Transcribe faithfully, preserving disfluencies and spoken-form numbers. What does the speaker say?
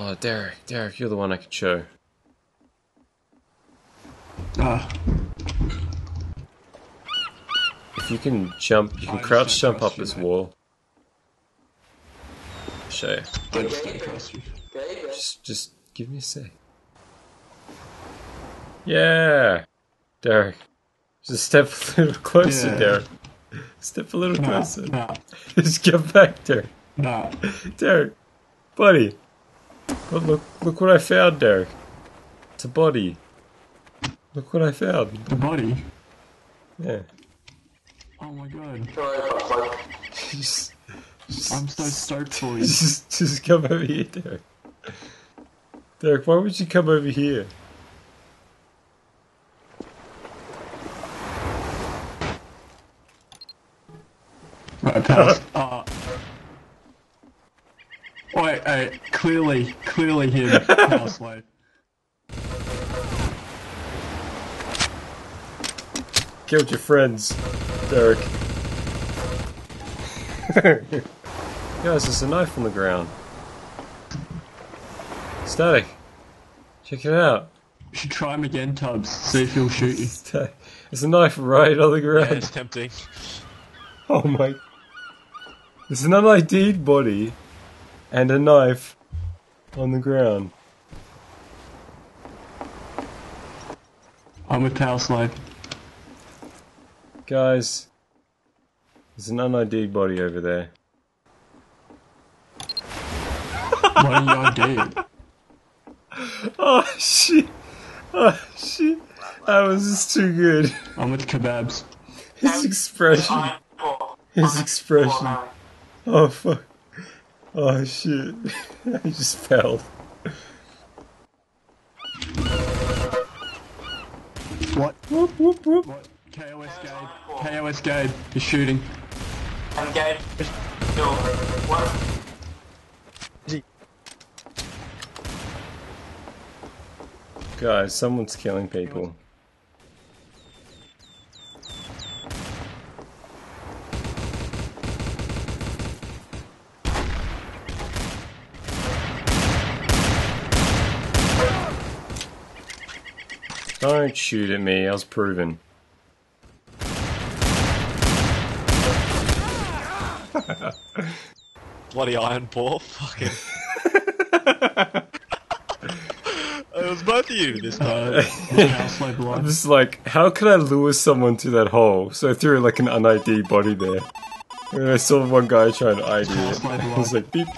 Oh, Derek, Derek, you're the one I could show. Ah. If you can jump, you can crouch jump up this wall. Show you. I just don't trust you. Just, just give me a sec. Yeah! Derek. Just step a little closer, yeah. Derek. Step a little nah, closer. Nah. Just get back, Derek. Nah. Derek. Buddy. Look, look, look what I found, Derek. It's a body. Look what I found. The body? Yeah. Oh my god. just, just, I'm so stoked for you. Just, just come over here, Derek. Derek, why would you come over here? Right, pals. Oh. Wait, wait, clearly, clearly here. Pals, wait. Killed your friends, Derek. Guys, there's a knife on the ground. Static. Check it out. You should try him again, Tubbs. See if he'll shoot you. There's a knife right on the ground. Yeah, it's tempting. Oh my. There's an un I D'd body and a knife on the ground. I'm with Power Slave. Guys, there's an un I D'd body over there. Why are you I D'd? Oh shit! Oh shit! That was just too good. I'm with Kebabs. His expression. His expression. Oh fuck. Oh shit. I just fell. What? Whoop whoop whoop. What? Kosgade. Kosgade is shooting. I'm Gade. No. What? Guys, someone's killing people. Don't shoot at me, I was proven. Bloody iron paw, fuck it. It was both of you this time. I'm just like, how could I lure someone to that hole? So I threw like an un I D'd body there. And I saw one guy trying to I D it. I was like, beep.